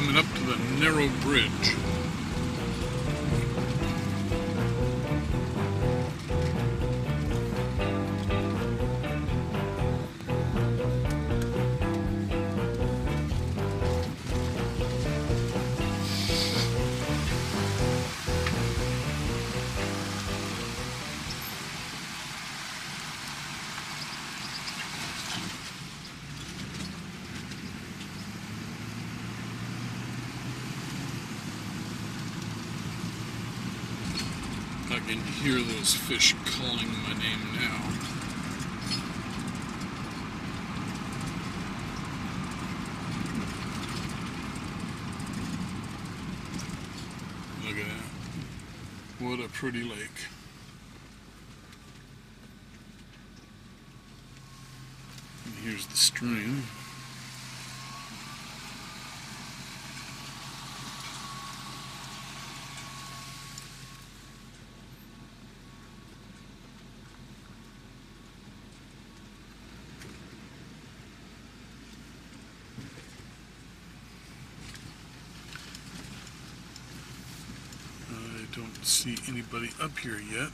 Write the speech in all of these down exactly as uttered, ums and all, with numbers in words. coming up to the narrow bridge. I can hear those fish calling my name now. Look at that. What a pretty lake. And here's the stream. Don't see anybody up here yet.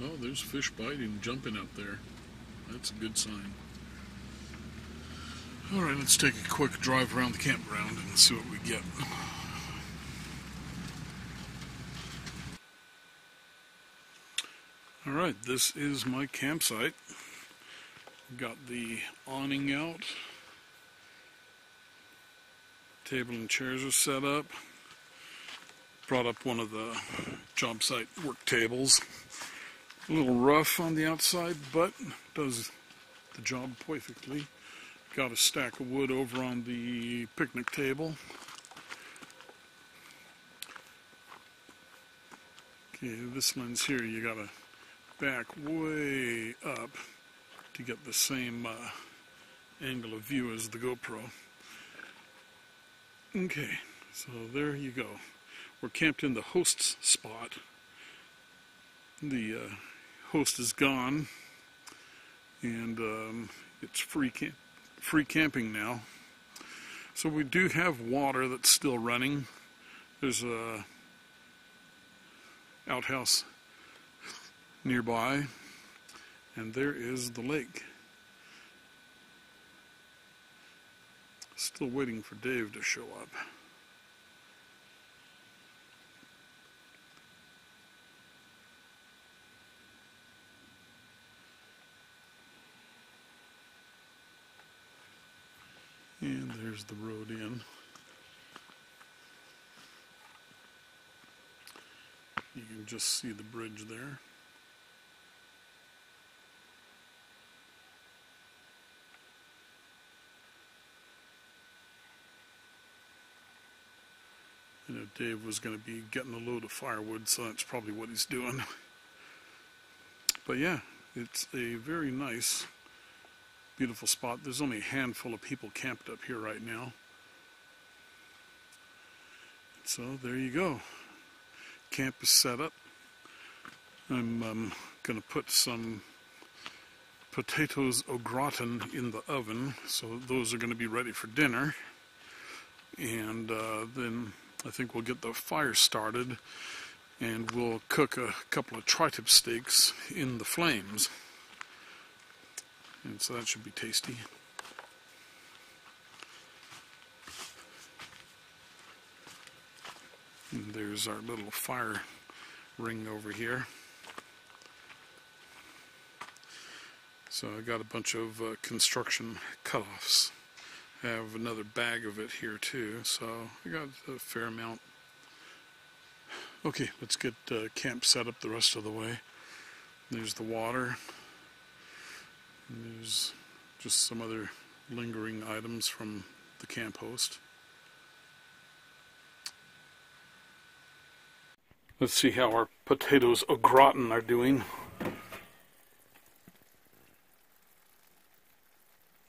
Oh, there's fish biting, jumping out there. That's a good sign. Alright, let's take a quick drive around the campground and see what we get. Alright, this is my campsite. Got the awning out. Table and chairs are set up. Brought up one of the job site work tables. A little rough on the outside, but does the job perfectly. Got a stack of wood over on the picnic table. Okay, this one's here. You gotta back way up to get the same uh, angle of view as the GoPro. Okay, so there you go. We're camped in the host's spot. The uh, host is gone, and um, it's free camp free camping now. So we do have water that's still running. There's a outhouse nearby, and there is the lake. Still waiting for Dave to show up. And there's the road in. You can just see the bridge there. I know Dave was going to be getting a load of firewood, so that's probably what he's doing. But yeah, it's a very nice, beautiful spot. There's only a handful of people camped up here right now. So there you go. Camp is set up. I'm um, going to put some potatoes au gratin in the oven, so those are going to be ready for dinner. And uh, then I think we'll get the fire started, and we'll cook a couple of tri-tip steaks in the flames. And so that should be tasty. And there's our little fire ring over here. So I got a bunch of uh, construction cutoffs. I have another bag of it here too, so I got a fair amount. Okay, let's get uh, camp set up the rest of the way. There's the water. And there's just some other lingering items from the camp host. Let's see how our potatoes au gratin are doing.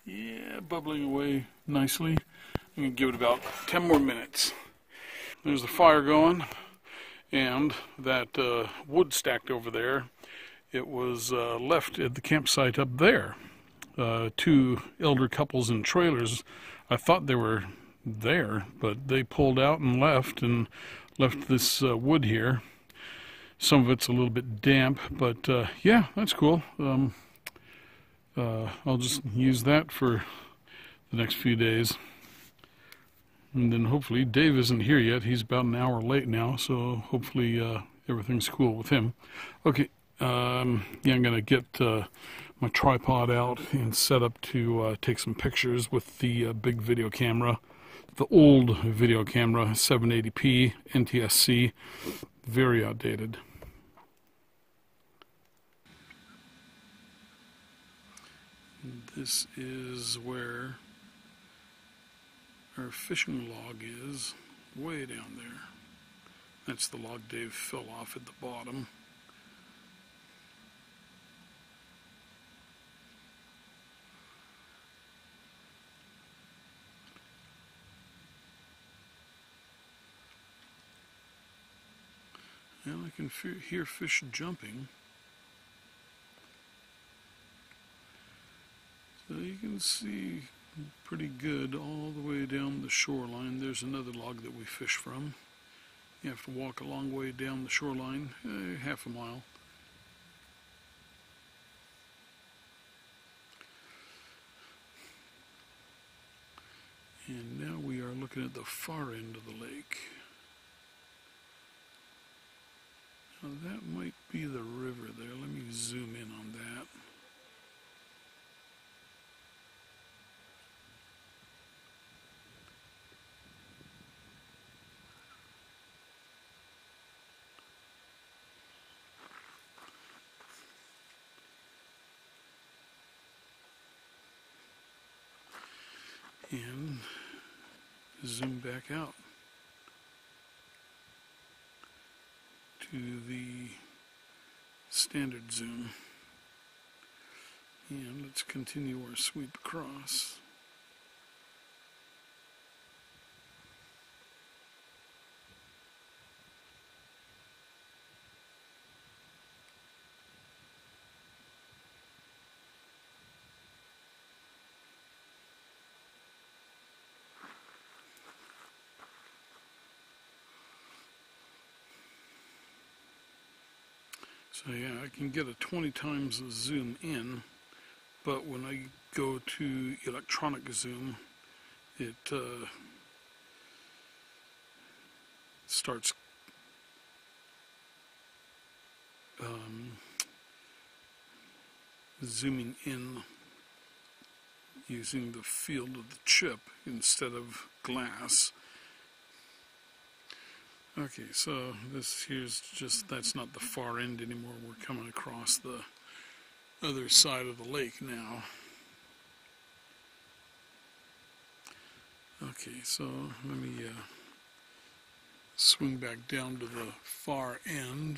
Yeah, bubbling away nicely. I'm going to give it about ten more minutes. There's the fire going, and that uh, wood stacked over there, it was uh, left at the campsite up there. Uh, two elder couples in trailers. I thought they were there, but they pulled out and left and left this uh, wood here. Some of it's a little bit damp, but uh, yeah, that's cool. Um, uh, I'll just use that for the next few days. And then hopefully, Dave isn't here yet. He's about an hour late now, so hopefully uh, everything's cool with him. Okay, um, yeah, I'm going to get uh, my tripod out and set up to uh, take some pictures with the uh, big video camera. The old video camera, seven eighty p, N T S C, very outdated. This is where our fishing log is, way down there. That's the log Dave fell off at the bottom. And I can hear fish jumping. So you can see pretty good all the way down the shoreline. There's another log that we fish from. You have to walk a long way down the shoreline, eh, half a mile. And now we are looking at the far end of the lake. Now that might be the river there. Let me zoom in on that. And zoom back out to the standard zoom. And let's continue our sweep across. So yeah, I can get a twenty times zoom in, but when I go to electronic zoom, it uh, starts um, zooming in using the field of the chip instead of glass. Okay, so this here's just, that's not the far end anymore. We're coming across the other side of the lake now. Okay, so let me uh, swing back down to the far end.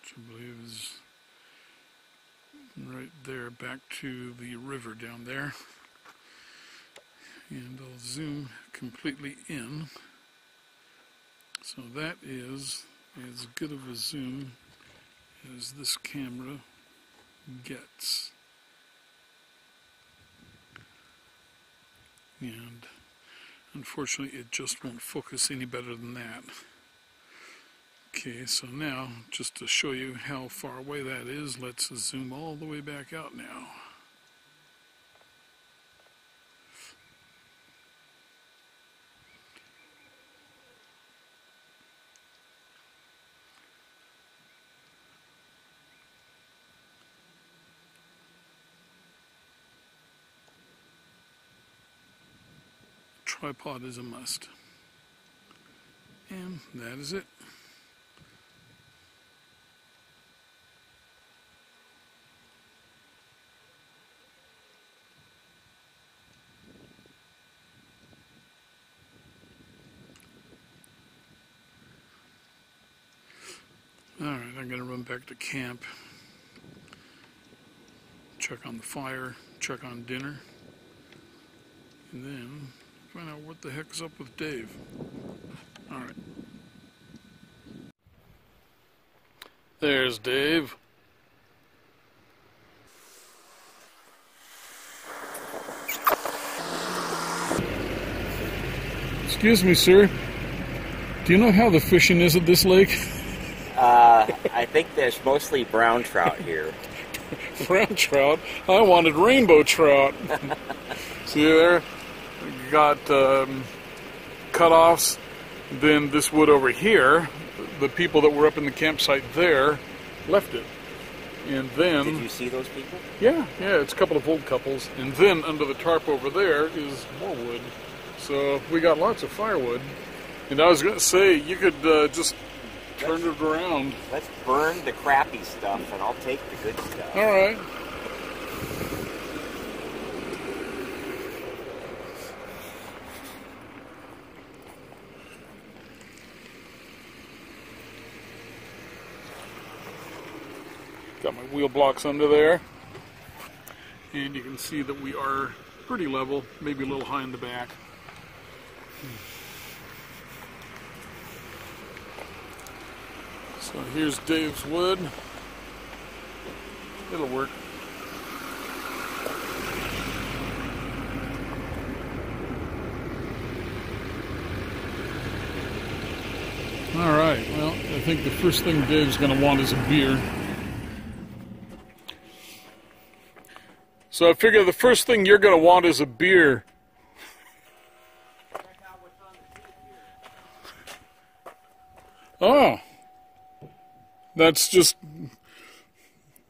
Which I believe is right there, back to the river down there. And I'll zoom completely in. So that is as good of a zoom as this camera gets. And unfortunately, it just won't focus any better than that. Okay, so now, just to show you how far away that is, let's zoom all the way back out now. Tripod is a must. And that is it. I'm going to run back to camp, check on the fire, check on dinner, and then find out what the heck's up with Dave. All right. There's Dave. Excuse me, sir. Do you know how the fishing is at this lake? Uh, I think there's mostly brown trout here. Brown trout? I wanted rainbow trout. See there? Got um, cutoffs. Then this wood over here, the people that were up in the campsite there left it. And then... Did you see those people? Yeah, yeah, it's a couple of old couples. And then under the tarp over there is more wood. So we got lots of firewood. And I was going to say, you could uh, just turn let's, it around. Let's burn the crappy stuff, and I'll take the good stuff. All right. Got my wheel blocks under there. And you can see that we are pretty level, maybe a little high in the back. Hmm. So here's Dave's wood. It'll work. All right, well, I think the first thing Dave's going to want is a beer. So I figure the first thing you're going to want is a beer. Oh. That's just,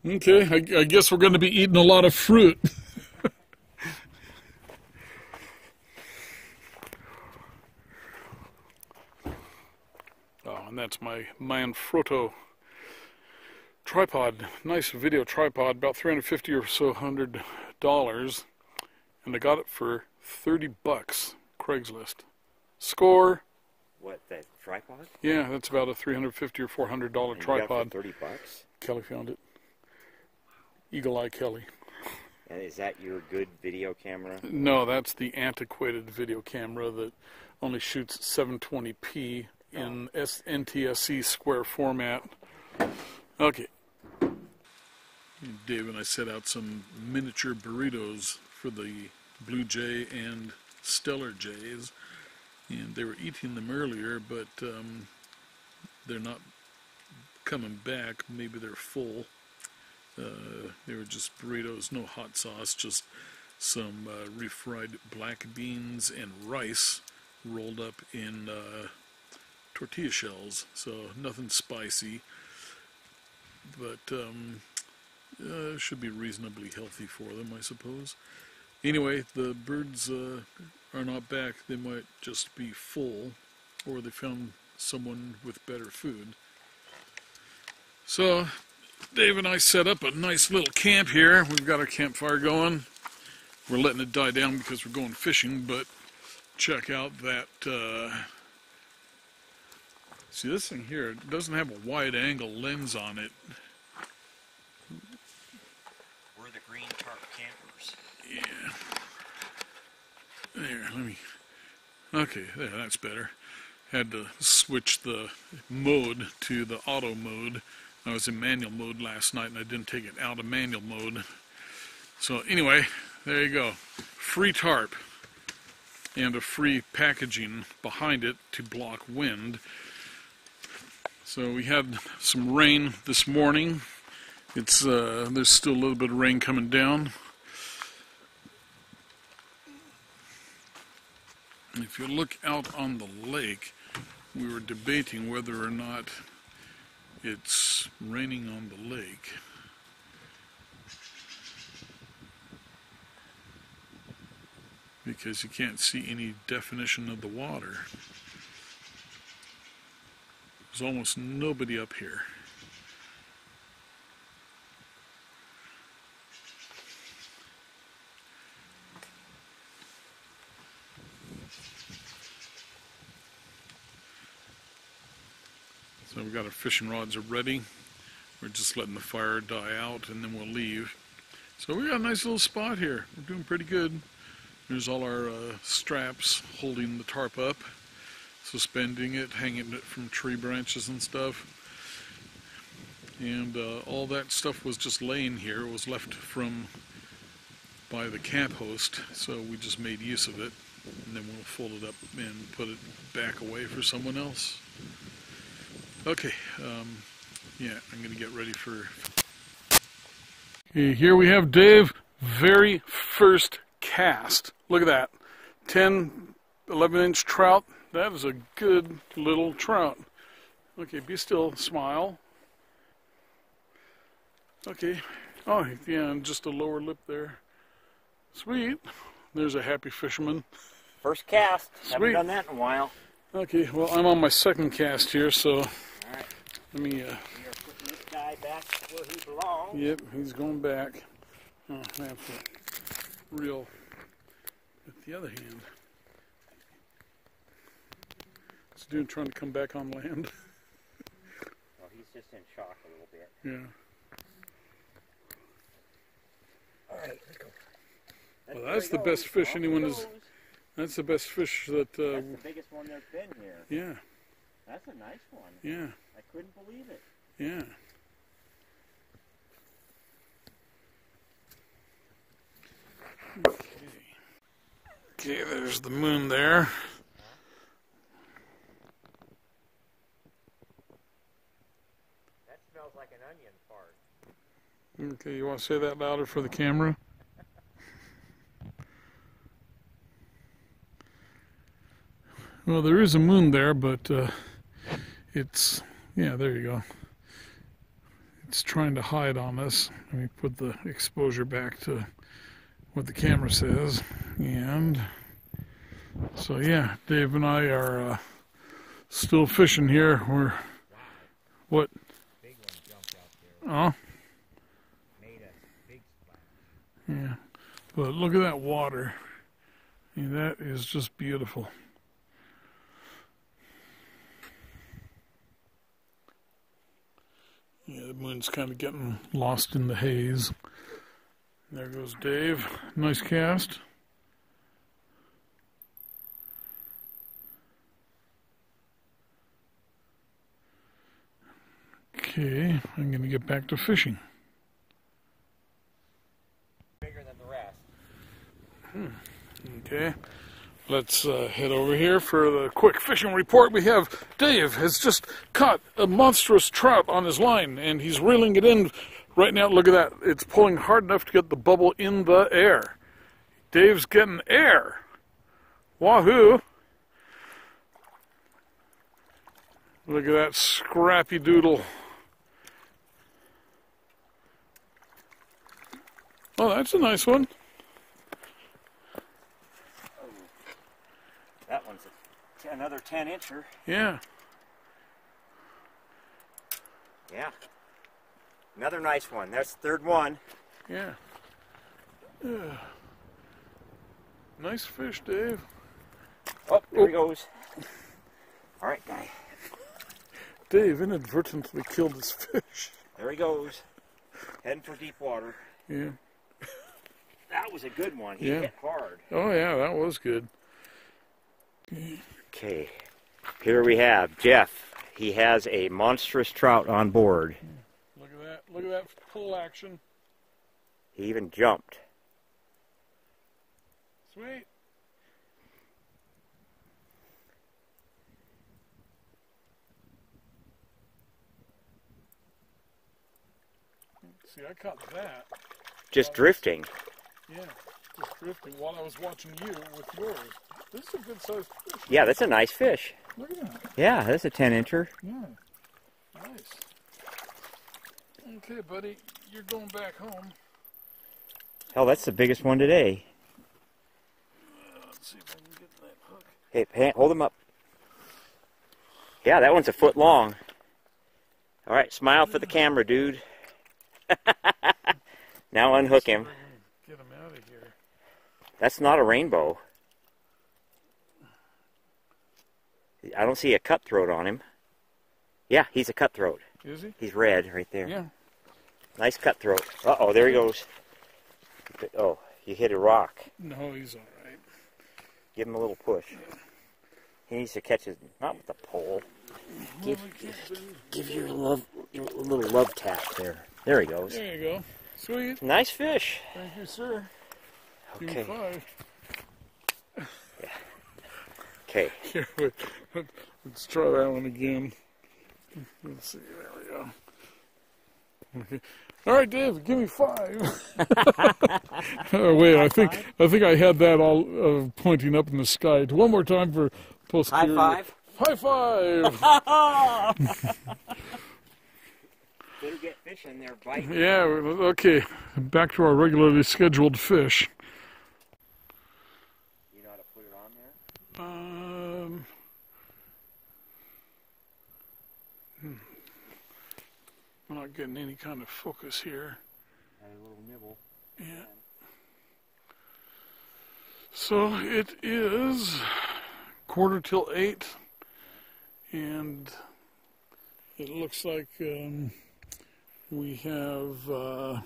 okay, I, I guess we're going to be eating a lot of fruit. Oh, and that's my Manfrotto tripod, nice video tripod, about three hundred fifty or so hundred dollars, and I got it for thirty bucks, Craigslist. Score. What, that tripod? Yeah, that's about a three hundred fifty dollars or four hundred dollar and tripod. You got it for thirty bucks? Kelly found it. Eagle Eye Kelly. And is that your good video camera? No, that's the antiquated video camera that only shoots seven twenty p oh. in N T S C square format. Okay. Dave and I set out some miniature burritos for the Blue Jay and Stellar Jays. And they were eating them earlier, but um, they're not coming back. Maybe they're full. Uh, they were just burritos, no hot sauce, just some uh, refried black beans and rice rolled up in uh, tortilla shells. So nothing spicy, but um, uh, should be reasonably healthy for them, I suppose. Anyway, the birds uh, are not back. They might just be full, or they found someone with better food. So Dave and I set up a nice little camp here. We've got our campfire going. We're letting it die down because we're going fishing, but check out that... Uh... See, this thing here doesn't have a wide-angle lens on it. We're the green tarp campers. Yeah. There, let me, okay, there, that's better. Had to switch the mode to the auto mode. I was in manual mode last night and I didn't take it out of manual mode. So anyway, there you go. Free tarp and a free packaging behind it to block wind. So we had some rain this morning. It's uh, there's still a little bit of rain coming down. If you look out on the lake, we were debating whether or not it's raining on the lake. Because you can't see any definition of the water. There's almost nobody up here. So we've got our fishing rods are ready. We're just letting the fire die out and then we'll leave. So we got a nice little spot here. We're doing pretty good. There's all our uh, straps holding the tarp up, suspending it, hanging it from tree branches and stuff. And uh, all that stuff was just laying here. It was left from by the camp host, so we just made use of it. And then we'll fold it up and put it back away for someone else. Okay, um, yeah, I'm going to get ready for... Okay, here we have Dave, very first cast. Look at that. ten, eleven inch trout. That is a good little trout. Okay, be still, smile. Okay, oh, yeah, and just a lower lip there. Sweet. There's a happy fisherman. First cast. Sweet. Haven't done that in a while. Okay, well, I'm on my second cast here, so all right. Let me... Uh, You're putting this guy back where he belongs. Yep, he's going back. Oh, I have to reel with the other hand. This dude trying to come back on land. Well, he's just in shock a little bit. Yeah. All right, let's go. Well, that's the best fish anyone is. That's the best fish that. Uh, that's the biggest one there's been here. Yeah. That's a nice one. Yeah. I couldn't believe it. Yeah. Okay. Okay, there's the moon there. That smells like an onion fart. Okay, you want to say that louder for the camera? Well, there is a moon there, but uh, it's, yeah, there you go. It's trying to hide on us. Let me put the exposure back to what the camera says. And so, yeah, Dave and I are uh, still fishing here. We're, what? Big one jumped out there. Oh? Made a big splash. Yeah, but look at that water. Yeah, that is just beautiful. Yeah, the moon's kind of getting lost in the haze. There goes Dave. Nice cast. Okay, I'm going to get back to fishing. Bigger than the rest. Hmm. Okay, let's uh, head over here for the quick fishing report. We have Dave has just caught a monstrous trout on his line, and he's reeling it in right now. Look at that. It's pulling hard enough to get the bubble in the air. Dave's getting air. Wahoo. Look at that scrappy doodle. Oh, that's a nice one. That one's a, another ten incher. Yeah. Yeah. Another nice one. That's the third one. Yeah. Yeah. Nice fish, Dave. Oh, there oh. he goes. All right, guy. Dave inadvertently killed his fish. There he goes. Heading for deep water. Yeah. That was a good one. He yeah. hit hard. Oh, yeah, that was good. Okay, here we have Jeff. He has a monstrous trout on board. Look at that. Look at that pull action. He even jumped. Sweet. See, I caught that. Just drifting. Yeah, just drifting while I was watching you with yours. This is a good sized fish. Yeah, that's a nice fish. Look at that. Yeah, that's a ten incher. Yeah. Nice. Okay, buddy, you're going back home. Hell, that's the biggest one today. Uh, let's see if I can get that hook. Hey, hand, hold him up. Yeah, that one's a foot long. All right, smile yeah. for the camera, dude. Now unhook him. Get him out of here. That's not a rainbow. I don't see a cutthroat on him. Yeah, he's a cutthroat. Is he? He's red right there. Yeah. Nice cutthroat. Uh-oh, there he goes. Oh, you hit a rock. No, he's all right. Give him a little push. He needs to catch his... Not with the pole. Give, give your, love, your little love tap there. There he goes. There you go. Sweet. Nice fish. Thank you, sir. Okay. Yeah. Okay. Here, wait. Let's try that one again. Let's see. There we go. Okay. All right, Dave. Give me five. Oh, wait, I think I think I had that all uh, pointing up in the sky. One more time for posterior. High five. High five. Better get fish in there biting. Yeah. Okay. Back to our regularly scheduled fish. You know how to put it on there? Um. I'm not getting any kind of focus here. And a little nibble. Yeah. So it is quarter till eight, and it looks like um, we have uh,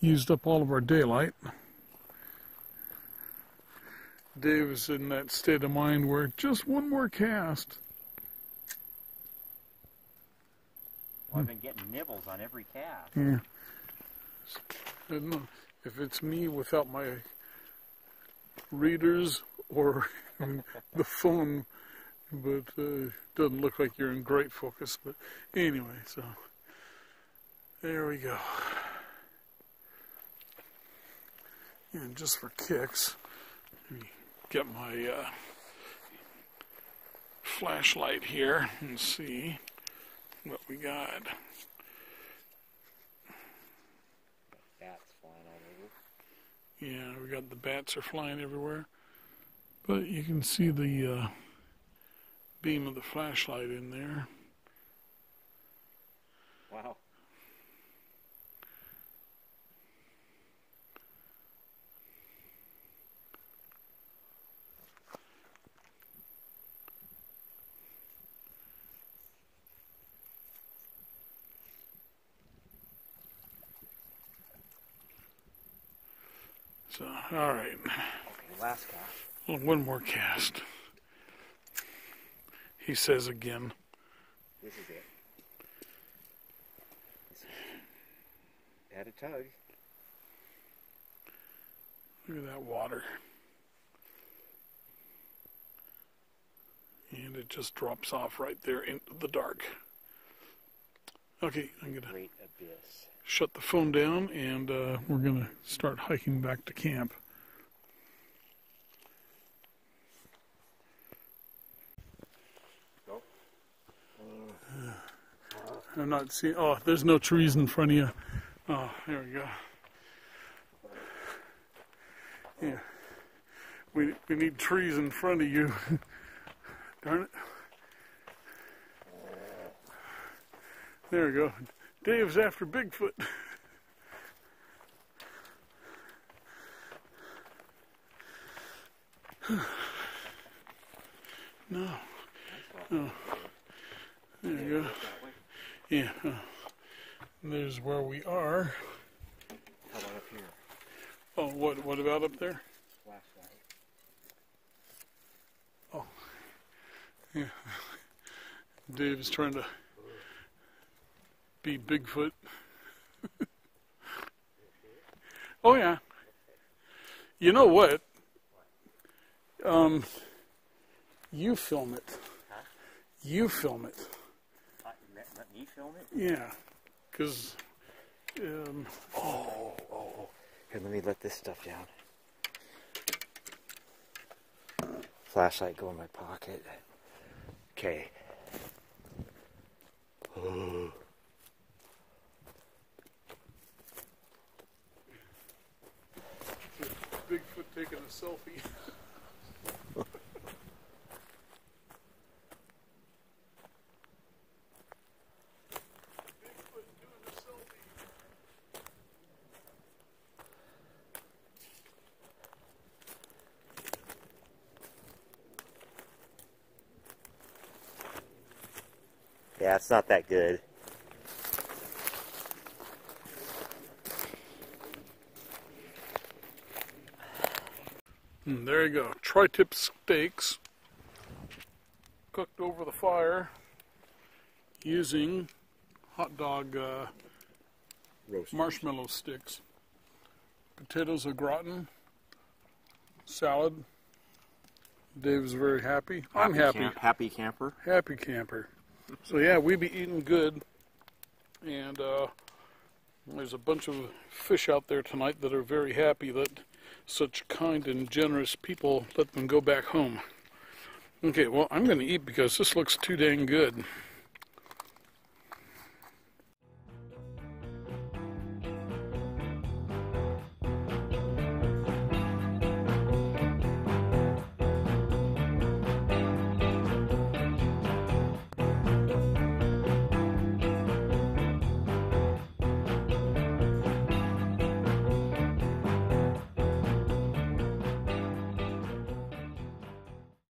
used up all of our daylight. Dave is in that state of mind where just one more cast. Well, I've been getting nibbles on every cast. Yeah. I don't know if it's me without my readers or the phone, but uh, it doesn't look like you're in great focus. But anyway, so there we go. And just for kicks, let me get my uh, flashlight here and see what we got. Bats flying all over. Yeah, we got the bats are flying everywhere. But you can see the uh, beam of the flashlight in there. Wow. So, all right. Okay, last cast. Well, one more cast. He says again. This is it. This is it. Add a tug. Look at that water. And it just drops off right there into the dark. Okay, I'm gonna. Great abyss. Shut the phone down, and uh, we're going to start hiking back to camp. Nope. Uh, I'm not seeing... Oh, there's no trees in front of you. Oh, there we go. Yeah. We, we need trees in front of you. Darn it. There we go. Dave's after Bigfoot. No. Oh. There you go. Yeah. Oh. There's where we are. How about up here? Oh, what, what about up there? Flashlight. Oh. Yeah. Dave's trying to be Bigfoot. Oh yeah. You know what? Um, you film it. Huh? You film it. Uh, let, let me film it? Yeah. Cause. Um, oh, oh, oh. Here, let me let this stuff down. Flashlight go in my pocket. Okay. Oh. Bigfoot taking a selfie. Bigfoot doing a selfie. Yeah, it's not that good. And there you go. Tri-tip steaks cooked over the fire using hot dog uh, marshmallow sticks. Potatoes au gratin, salad. Dave's very happy. happy I'm happy. Camp, happy camper. Happy camper. So yeah, we be eating good. And uh, there's a bunch of fish out there tonight that are very happy that such kind and generous people let them go back home. Okay, well, I'm going to eat because this looks too dang good.